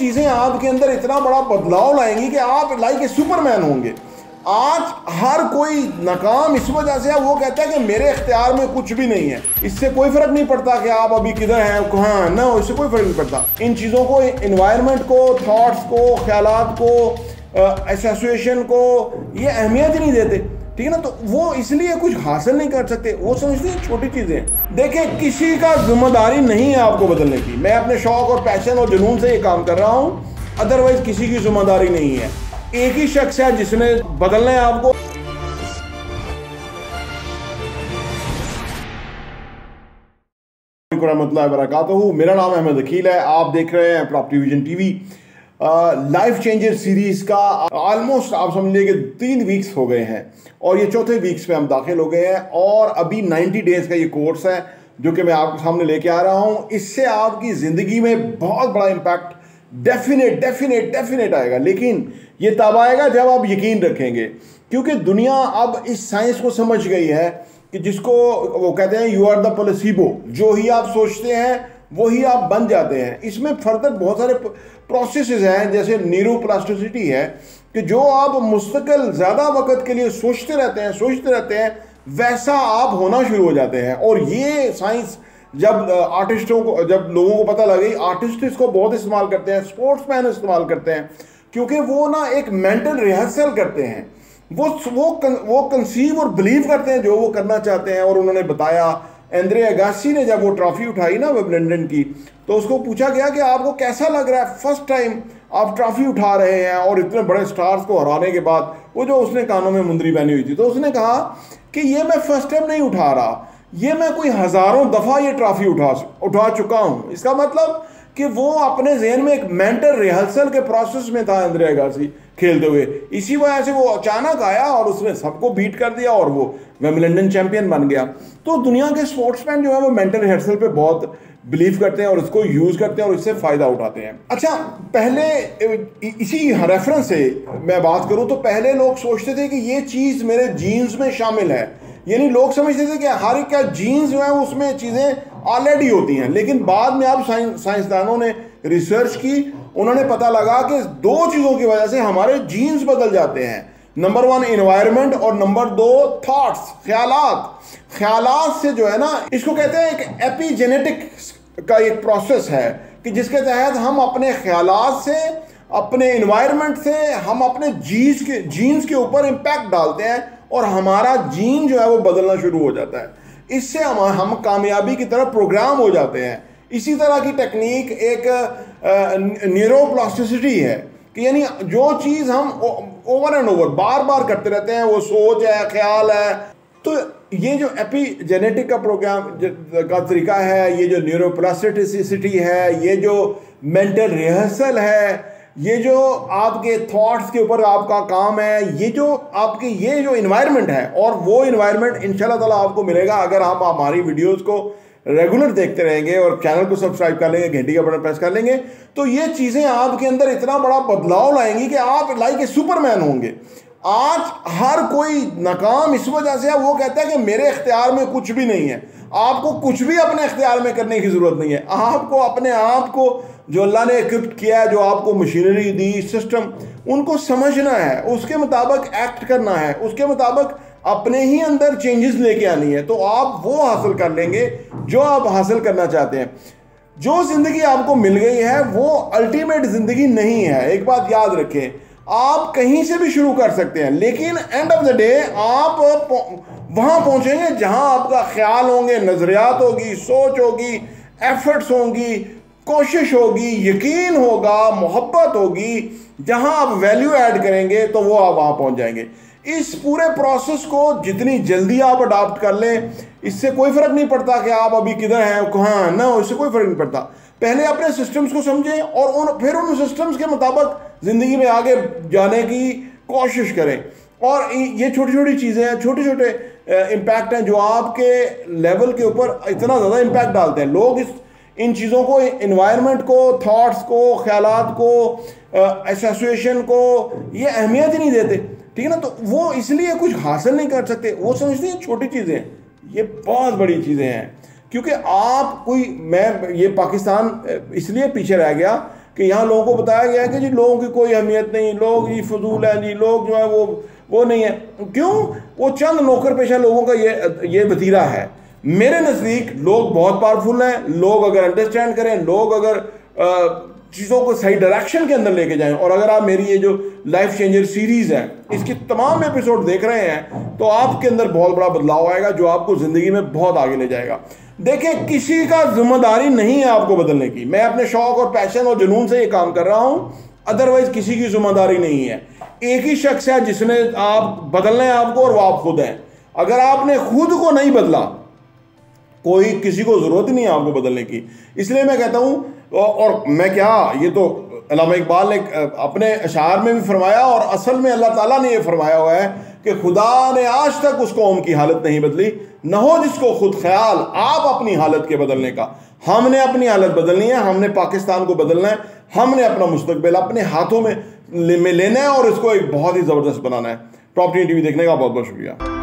चीज़ें आपके अंदर इतना बड़ा बदलाव लाएंगी कि आप लाइक ए सुपरमैन होंगे। आज हर कोई नाकाम इस वजह से है, वो कहता है कि मेरे इख्तियार में कुछ भी नहीं है, इससे कोई फ़र्क नहीं पड़ता कि आप अभी किधर हैं, कहाँ ना हो, इससे कोई फ़र्क नहीं पड़ता। इन चीज़ों को, इन्वायरमेंट को, थाट्स को, ख्यालात को, एसोसिएशन को, ये अहमियत ही नहीं देते, ठीक है ना। तो वो इसलिए कुछ हासिल नहीं कर सकते, वो समझते हैं छोटी चीज़ें हैं। देखें, किसी का जिम्मेदारी नहीं है आपको बदलने की। मैं अपने शौक और पैशन और जुनून से ये काम कर रहा हूँ, अदरवाइज किसी की जिम्मेदारी नहीं है। एक ही शख्स है जिसने बदलना है आपको। मेरा नाम अहमद अकील है, आप देख रहे हैं property vision TV. Life changer series का ऑलमोस्ट आप समझ लीजिए कि 3 वीक्स हो गए हैं और ये चौथे वीक्स पे हम दाखिल हो गए हैं और अभी 90 डेज़ का ये कोर्स है जो कि मैं आपके सामने लेके आ रहा हूँ। इससे आपकी ज़िंदगी में बहुत बड़ा इम्पैक्ट डेफिनेट आएगा, लेकिन ये तब आएगा जब आप यकीन रखेंगे, क्योंकि दुनिया अब इस साइंस को समझ गई है कि जिसको वो कहते हैं यू आर द प्लेसिबो, जो ही आप सोचते हैं वही आप बन जाते हैं। इसमें फर्दर बहुत सारे प्रोसेसेस हैं, जैसे न्यूरोप्लास्टिसिटी है कि जो आप मुस्तकिल ज़्यादा वक्त के लिए सोचते रहते हैं वैसा आप होना शुरू हो जाते हैं। और ये साइंस जब लोगों को पता लगी, आर्टिस्ट इसको बहुत इस्तेमाल करते हैं, स्पोर्ट्समैन इस्तेमाल करते हैं, क्योंकि वो ना एक मेंटल रिहर्सल करते हैं, वो कंसीव और बिलीव करते हैं जो वो करना चाहते हैं। और उन्होंने बताया, एंद्रे अगासी ने जब वो ट्रॉफी उठाई ना विंबलडन की, तो उसको पूछा गया कि आपको कैसा लग रहा है, फर्स्ट टाइम आप ट्रॉफी उठा रहे हैं और इतने बड़े स्टार्स को हराने के बाद, वो जो उसने कानों में मुंदरी पहनी हुई थी, तो उसने कहा कि ये मैं फर्स्ट टाइम नहीं उठा रहा, ये मैं कोई हज़ारों दफ़ा ये ट्रॉफी उठा चुका हूँ। इसका मतलब कि वो अपने जहन में एक मेंटल रिहर्सल के प्रोसेस में था एंद्रे अगासी खेलते हुए, इसी वजह से वो अचानक आया और उसने सबको बीट कर दिया और वो विंबलडन चैंपियन बन गया। तो दुनिया के स्पोर्ट्समैन जो है वो मेंटल रिहर्सल पे बहुत बिलीव करते हैं और उसको यूज़ करते हैं और इससे फ़ायदा उठाते हैं। अच्छा, पहले इसी रेफरेंस से मैं बात करूँ तो पहले लोग सोचते थे कि ये चीज़ मेरे जीन्स में शामिल है, यानी लोग समझते थे कि हर एक का जीन्स जो है उसमें चीज़ें ऑलरेडी होती हैं। लेकिन बाद में अब साइंसदानों ने रिसर्च की, उन्होंने पता लगा कि 2 चीज़ों की वजह से हमारे जीन्स बदल जाते हैं। नंबर 1 एनवायरनमेंट और नंबर 2 थॉट्स, ख्यालात से जो है ना, इसको कहते हैं एक एपिजेनेटिक्स का एक प्रोसेस है कि जिसके तहत हम अपने ख्यालात से, अपने एनवायरनमेंट से, हम अपने जीन्स के ऊपर इम्पैक्ट डालते हैं और हमारा जीन जो है वो बदलना शुरू हो जाता है। इससे हम कामयाबी की तरफ प्रोग्राम हो जाते हैं। इसी तरह की टेक्निक एक न्यूरोप्लास्टिसिटी है कि यानी जो चीज़ हम ओवर एंड ओवर बार बार करते रहते हैं, वो सोच है, ख्याल है, तो ये जो एपिजेनेटिक का प्रोग्राम का तरीका है, ये जो न्यूरोप्लास्टिसिटी है, ये जो मेंटल रिहर्सल है, ये जो आपके थॉट्स के ऊपर आपका काम है, ये जो इन्वायरमेंट है, और वो इन्वायरमेंट इंशाल्लाह ताला आपको मिलेगा अगर आप हमारी वीडियोस को रेगुलर देखते रहेंगे और चैनल को सब्सक्राइब कर लेंगे, घंटी का बटन प्रेस कर लेंगे, तो ये चीज़ें आपके अंदर इतना बड़ा बदलाव लाएंगी कि आप लाइक ए सुपरमैन होंगे। आज हर कोई नाकाम इस वजह से है, वो कहता है कि मेरे इख्तियार में कुछ भी नहीं है। आपको कुछ भी अपने इख्तियार में करने की ज़रूरत नहीं है, आपको अपने आप को जो अल्लाह ने इक्विप्ड किया है, जो आपको मशीनरी दी, सिस्टम, उनको समझना है, उसके मुताबिक एक्ट करना है, उसके मुताबिक अपने ही अंदर चेंजेस लेके आनी है, तो आप वो हासिल कर लेंगे जो आप हासिल करना चाहते हैं। जो ज़िंदगी आपको मिल गई है वो अल्टीमेट ज़िंदगी नहीं है, एक बात याद रखें। आप कहीं से भी शुरू कर सकते हैं, लेकिन एंड ऑफ द डे आप वहाँ पहुँचेंगे जहाँ आपका ख्याल होंगे, नज़रियात होगी, सोच होगी, एफर्ट्स होंगी, कोशिश होगी, यकीन होगा, मोहब्बत होगी, जहां आप वैल्यू ऐड करेंगे तो वो आप वहां पहुंच जाएंगे। इस पूरे प्रोसेस को जितनी जल्दी आप अडॉप्ट कर लें, इससे कोई फ़र्क नहीं पड़ता कि आप अभी किधर हैं, कहाँ ना हो, इससे कोई फ़र्क नहीं पड़ता। पहले अपने सिस्टम्स को समझें और फिर उन सिस्टम्स के मुताबिक ज़िंदगी में आगे जाने की कोशिश करें। और ये छोटी छोटी चीज़ें हैं, छोटे छोटे इम्पैक्ट हैं जो आपके लेवल के ऊपर इतना ज़्यादा इम्पैक्ट डालते हैं। लोग इन चीज़ों को, इन्वायरमेंट को, थाट्स को, ख्यालात को, एसोसिएशन को, ये अहमियत ही नहीं देते, ठीक है ना। तो वो इसलिए कुछ हासिल नहीं कर सकते, वो समझते हैं छोटी चीज़ें, ये बहुत बड़ी चीज़ें हैं। क्योंकि आप कोई, मैं ये पाकिस्तान इसलिए पीछे रह गया कि यहाँ लोगों को बताया गया है कि जी लोगों की कोई अहमियत नहीं, लोग ये फजूल हैं जी, लोग जो है वो नहीं है। क्यों? वो चंद नौकर पेशा लोगों का ये वतीरा है। मेरे नज़दीक लोग बहुत पावरफुल हैं। लोग अगर अंडरस्टैंड करें, लोग अगर चीज़ों को सही डायरेक्शन के अंदर लेके जाएं, और अगर आप मेरी ये जो लाइफ चेंजर सीरीज़ है इसके तमाम एपिसोड देख रहे हैं तो आपके अंदर बहुत बड़ा बदलाव आएगा जो आपको ज़िंदगी में बहुत आगे ले जाएगा। देखें, किसी का जिम्मेदारी नहीं है आपको बदलने की। मैं अपने शौक और पैशन और जुनून से ये काम कर रहा हूँ, अदरवाइज़ किसी की जिम्मेदारी नहीं है। एक ही शख्स है जिसने आप बदलना है आपको, और वो आप खुद हैं। अगर आपने खुद को नहीं बदला, कोई किसी को ज़रूरत नहीं है आपको बदलने की। इसलिए मैं कहता हूँ, और मैं क्या, ये तो अल्लामा इकबाल ने अपने अशार में भी फरमाया और असल में अल्लाह ताला ने ये फरमाया हुआ है कि खुदा ने आज तक उस कौम की हालत नहीं बदली, न हो जिसको खुद ख्याल। आप अपनी हालत के बदलने का, हमने अपनी हालत बदलनी है, हमने पाकिस्तान को बदलना है, हमने अपना मुस्तकबिल अपने हाथों में लेना है और इसको एक बहुत ही ज़बरदस्त बनाना है। प्रॉपर्टी टीवी देखने का बहुत बहुत शुक्रिया।